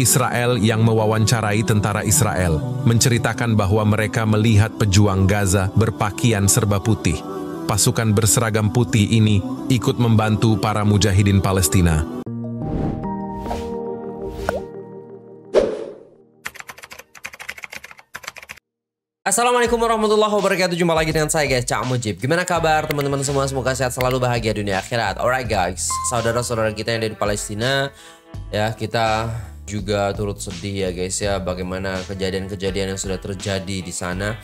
Israel yang mewawancarai tentara Israel menceritakan bahwa mereka melihat pejuang Gaza berpakaian serba putih. Pasukan berseragam putih ini ikut membantu para mujahidin Palestina. Assalamualaikum warahmatullahi wabarakatuh. Jumpa lagi dengan saya guys, Cak Mujib. Gimana kabar teman-teman semua? Semoga sehat selalu, bahagia dunia akhirat. Alright guys, saudara-saudara kita yang ada di Palestina, ya kita juga turut sedih ya guys ya, bagaimana kejadian-kejadian yang sudah terjadi di sana.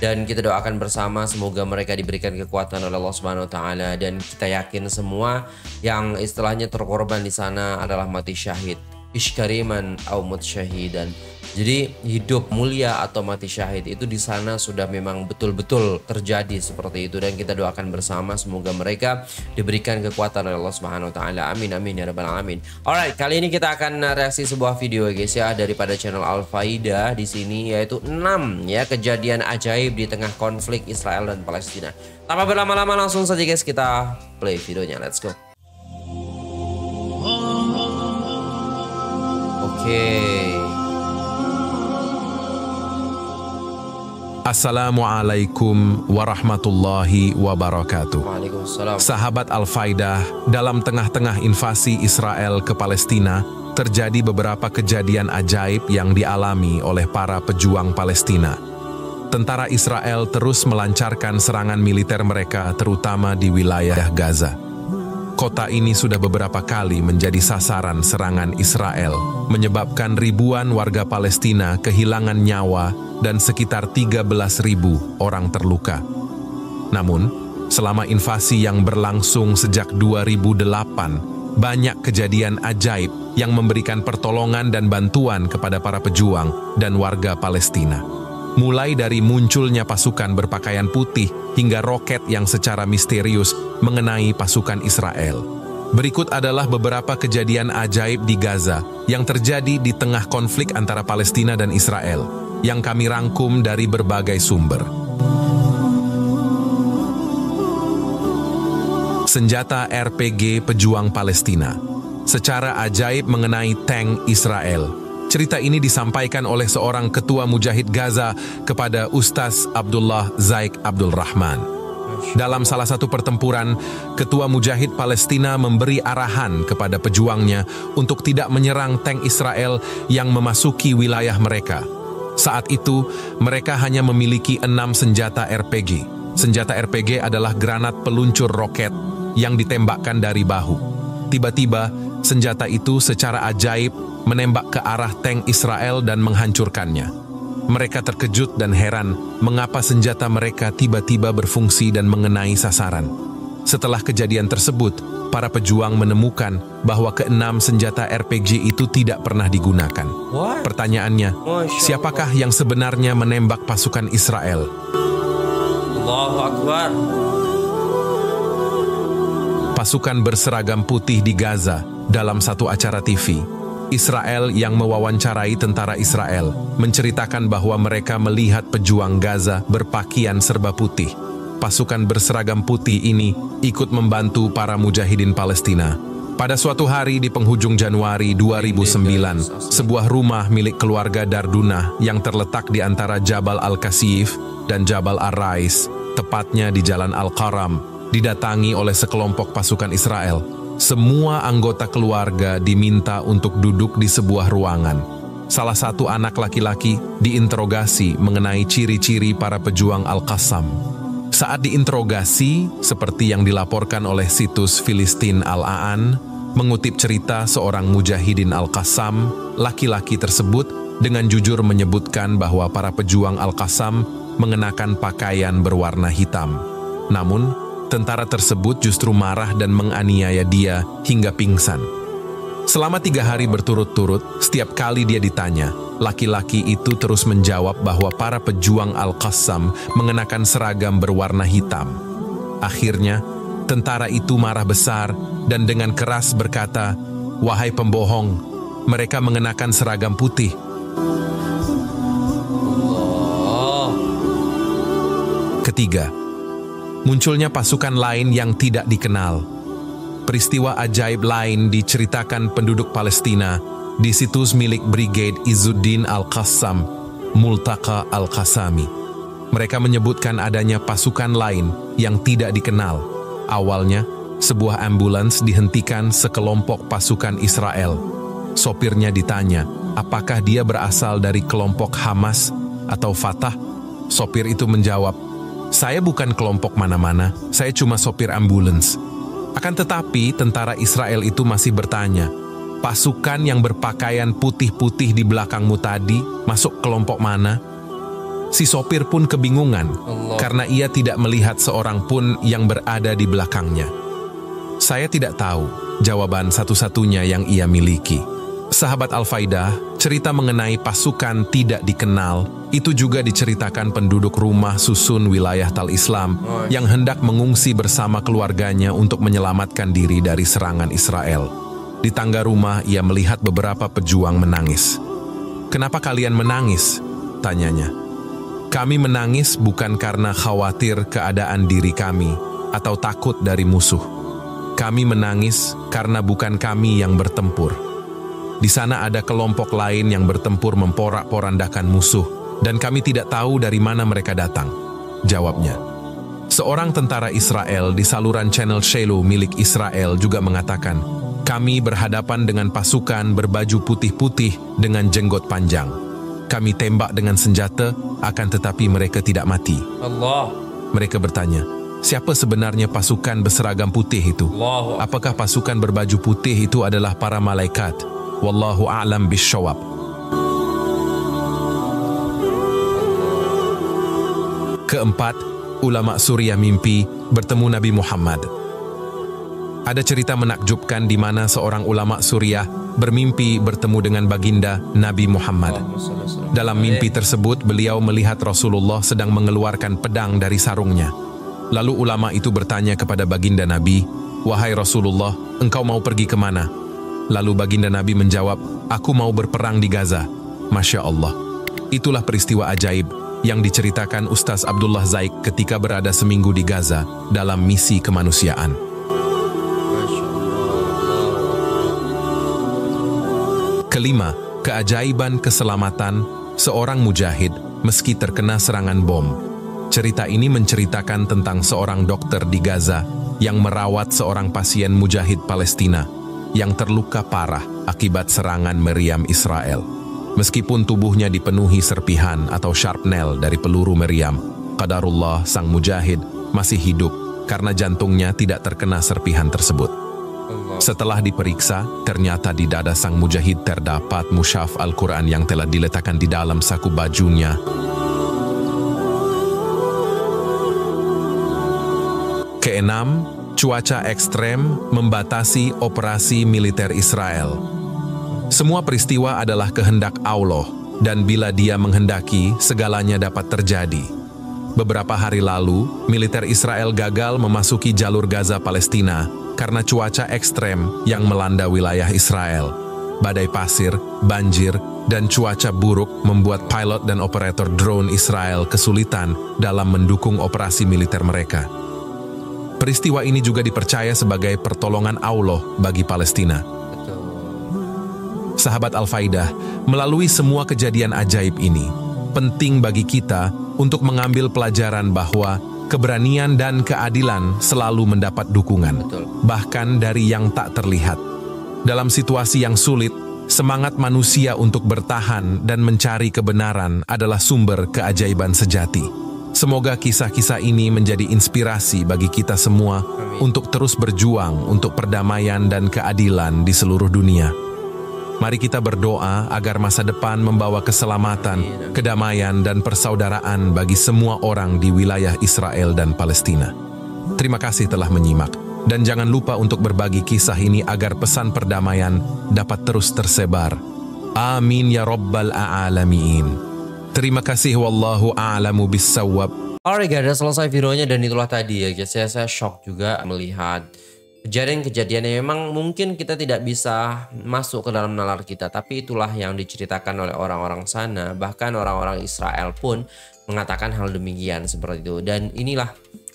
Dan kita doakan bersama semoga mereka diberikan kekuatan oleh Allah Subhanahu wa taala, dan kita yakin semua yang istilahnya terkorban di sana adalah mati syahid, iskariman au mut syahidan. Jadi hidup mulia atau mati syahid itu di sana sudah memang betul-betul terjadi seperti itu, dan kita doakan bersama semoga mereka diberikan kekuatan oleh Allah Subhanahu wa taala. Amin amin ya rabbal alamin. Alright, kali ini kita akan reaksi sebuah video ya guys ya daripada channel Al-Faidah di sini, yaitu 6 ya kejadian ajaib di tengah konflik Israel dan Palestina. Tanpa berlama-lama langsung saja guys kita play videonya. Let's go. Oke. Assalamualaikum warahmatullahi wabarakatuh. Waalaikumsalam. Sahabat Al-Faidah, dalam tengah-tengah invasi Israel ke Palestina, terjadi beberapa kejadian ajaib yang dialami oleh para pejuang Palestina. Tentara Israel terus melancarkan serangan militer mereka, terutama di wilayah Gaza. Kota ini sudah beberapa kali menjadi sasaran serangan Israel, menyebabkan ribuan warga Palestina kehilangan nyawa dan sekitar 13.000 orang terluka. Namun, selama invasi yang berlangsung sejak 2008, banyak kejadian ajaib yang memberikan pertolongan dan bantuan kepada para pejuang dan warga Palestina. Mulai dari munculnya pasukan berpakaian putih hingga roket yang secara misterius mengenai pasukan Israel. Berikut adalah beberapa kejadian ajaib di Gaza yang terjadi di tengah konflik antara Palestina dan Israel, yang kami rangkum dari berbagai sumber. Senjata RPG pejuang Palestina, secara ajaib mengenai tank Israel. Cerita ini disampaikan oleh seorang ketua mujahid Gaza kepada Ustaz Abdullah Zaik Abdul Rahman. Dalam salah satu pertempuran, ketua mujahid Palestina memberi arahan kepada pejuangnya untuk tidak menyerang tank Israel yang memasuki wilayah mereka. Saat itu, mereka hanya memiliki 6 senjata RPG. Senjata RPG adalah granat peluncur roket yang ditembakkan dari bahu. Tiba-tiba, senjata itu secara ajaib menembak ke arah tank Israel dan menghancurkannya. Mereka terkejut dan heran mengapa senjata mereka tiba-tiba berfungsi dan mengenai sasaran. Setelah kejadian tersebut, para pejuang menemukan bahwa ke-6 senjata RPG itu tidak pernah digunakan. Pertanyaannya, siapakah yang sebenarnya menembak pasukan Israel? Allahu Akbar. Pasukan berseragam putih di Gaza dalam satu acara TV. Israel yang mewawancarai tentara Israel menceritakan bahwa mereka melihat pejuang Gaza berpakaian serba putih. Pasukan berseragam putih ini ikut membantu para mujahidin Palestina. Pada suatu hari di penghujung Januari 2009, sebuah rumah milik keluarga Darduna yang terletak di antara Jabal Al-Kasif dan Jabal Ar-Rais, tepatnya di Jalan Al-Qaram, didatangi oleh sekelompok pasukan Israel. Semua anggota keluarga diminta untuk duduk di sebuah ruangan. Salah satu anak laki-laki diinterogasi mengenai ciri-ciri para pejuang Al-Qassam. Saat diinterogasi, seperti yang dilaporkan oleh situs Filistin Al-Aan, mengutip cerita seorang mujahidin Al-Qassam, laki-laki tersebut dengan jujur menyebutkan bahwa para pejuang Al-Qassam mengenakan pakaian berwarna hitam. Namun, tentara tersebut justru marah dan menganiaya dia hingga pingsan. Selama 3 hari berturut-turut, setiap kali dia ditanya, laki-laki itu terus menjawab bahwa para pejuang Al-Qassam mengenakan seragam berwarna hitam. Akhirnya, tentara itu marah besar dan dengan keras berkata, "Wahai pembohong, mereka mengenakan seragam putih." Ketiga, munculnya pasukan lain yang tidak dikenal. Peristiwa ajaib lain diceritakan penduduk Palestina di situs milik Brigade Izzuddin Al-Qassam, Multaka Al-Qassami. Mereka menyebutkan adanya pasukan lain yang tidak dikenal. Awalnya, sebuah ambulans dihentikan sekelompok pasukan Israel. Sopirnya ditanya, apakah dia berasal dari kelompok Hamas atau Fatah? Sopir itu menjawab, "Saya bukan kelompok mana-mana, saya cuma sopir ambulans." Akan tetapi, tentara Israel itu masih bertanya, "Pasukan yang berpakaian putih-putih di belakangmu tadi masuk kelompok mana?" Si sopir pun kebingungan karena ia tidak melihat seorang pun yang berada di belakangnya. "Saya tidak tahu," jawaban satu-satunya yang ia miliki. Sahabat Al-Faidah, cerita mengenai pasukan tidak dikenal itu juga diceritakan penduduk rumah susun wilayah Tal Islam yang hendak mengungsi bersama keluarganya untuk menyelamatkan diri dari serangan Israel. Di tangga rumah, ia melihat beberapa pejuang menangis. "Kenapa kalian menangis?" tanyanya. "Kami menangis bukan karena khawatir keadaan diri kami atau takut dari musuh. Kami menangis karena bukan kami yang bertempur. Di sana ada kelompok lain yang bertempur memporak-porandakan musuh, dan kami tidak tahu dari mana mereka datang," jawabnya. Seorang tentara Israel di saluran channel Shelo milik Israel juga mengatakan, "Kami berhadapan dengan pasukan berbaju putih-putih dengan jenggot panjang. Kami tembak dengan senjata, akan tetapi mereka tidak mati." Mereka bertanya, "Siapa sebenarnya pasukan berseragam putih itu? Apakah pasukan berbaju putih itu adalah para malaikat?" Wallahu a'lam bisyawab. Keempat, ulama Suriah mimpi bertemu Nabi Muhammad. Ada cerita menakjubkan di mana seorang ulama Suriah bermimpi bertemu dengan baginda Nabi Muhammad. Dalam mimpi tersebut, beliau melihat Rasulullah sedang mengeluarkan pedang dari sarungnya. Lalu ulama itu bertanya kepada baginda Nabi, "Wahai Rasulullah, engkau mau pergi ke mana?" Lalu baginda Nabi menjawab, "Aku mau berperang di Gaza." Masya Allah. Itulah peristiwa ajaib yang diceritakan Ustaz Abdullah Zaik ketika berada seminggu di Gaza dalam misi kemanusiaan. Kelima, keajaiban keselamatan seorang mujahid meski terkena serangan bom. Cerita ini menceritakan tentang seorang dokter di Gaza yang merawat seorang pasien mujahid Palestina yang terluka parah akibat serangan meriam Israel. Meskipun tubuhnya dipenuhi serpihan atau shrapnel dari peluru meriam, qadarullah sang mujahid masih hidup karena jantungnya tidak terkena serpihan tersebut. Setelah diperiksa, ternyata di dada sang mujahid terdapat mushaf al-Quran yang telah diletakkan di dalam saku bajunya. Keenam, cuaca ekstrem membatasi operasi militer Israel. Semua peristiwa adalah kehendak Allah, dan bila Dia menghendaki, segalanya dapat terjadi. Beberapa hari lalu, militer Israel gagal memasuki jalur Gaza Palestina karena cuaca ekstrem yang melanda wilayah Israel. Badai pasir, banjir, dan cuaca buruk membuat pilot dan operator drone Israel kesulitan dalam mendukung operasi militer mereka. Peristiwa ini juga dipercaya sebagai pertolongan Allah bagi Palestina. Sahabat Al-Faidah, melalui semua kejadian ajaib ini, penting bagi kita untuk mengambil pelajaran bahwa keberanian dan keadilan selalu mendapat dukungan, bahkan dari yang tak terlihat. Dalam situasi yang sulit, semangat manusia untuk bertahan dan mencari kebenaran adalah sumber keajaiban sejati. Semoga kisah-kisah ini menjadi inspirasi bagi kita semua untuk terus berjuang untuk perdamaian dan keadilan di seluruh dunia. Mari kita berdoa agar masa depan membawa keselamatan, kedamaian, dan persaudaraan bagi semua orang di wilayah Israel dan Palestina. Terima kasih telah menyimak, dan jangan lupa untuk berbagi kisah ini agar pesan perdamaian dapat terus tersebar. Amin ya Rabbal Alamin. Terima kasih, wallahu a'lamu bissawab. Alright guys, selesai videonya, dan itulah tadi ya guys, saya shock juga melihat kejadian-kejadian yang memang mungkin kita tidak bisa masuk ke dalam nalar kita, tapi itulah yang diceritakan oleh orang-orang sana. Bahkan orang-orang Israel pun mengatakan hal demikian seperti itu. Dan inilah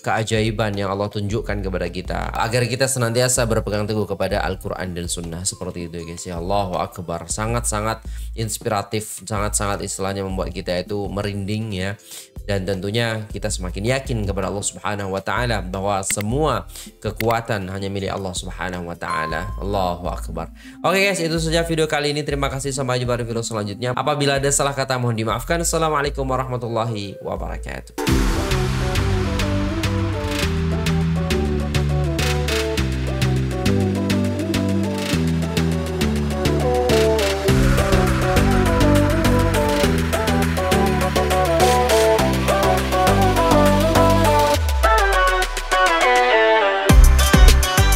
keajaiban yang Allah tunjukkan kepada kita, agar kita senantiasa berpegang teguh kepada Al-Quran dan Sunnah. Seperti itu ya guys, ya Allahu Akbar, sangat-sangat inspiratif, sangat-sangat istilahnya membuat kita itu merinding ya. Dan tentunya kita semakin yakin kepada Allah Subhanahu wa Ta'ala bahwa semua kekuatan hanya milik Allah Subhanahu wa Ta'ala. Allahu Akbar. Oke guys, itu saja video kali ini. Terima kasih, sampai jumpa di video selanjutnya. Apabila ada salah kata mohon dimaafkan. Assalamualaikum warahmatullahi wabarakatuh.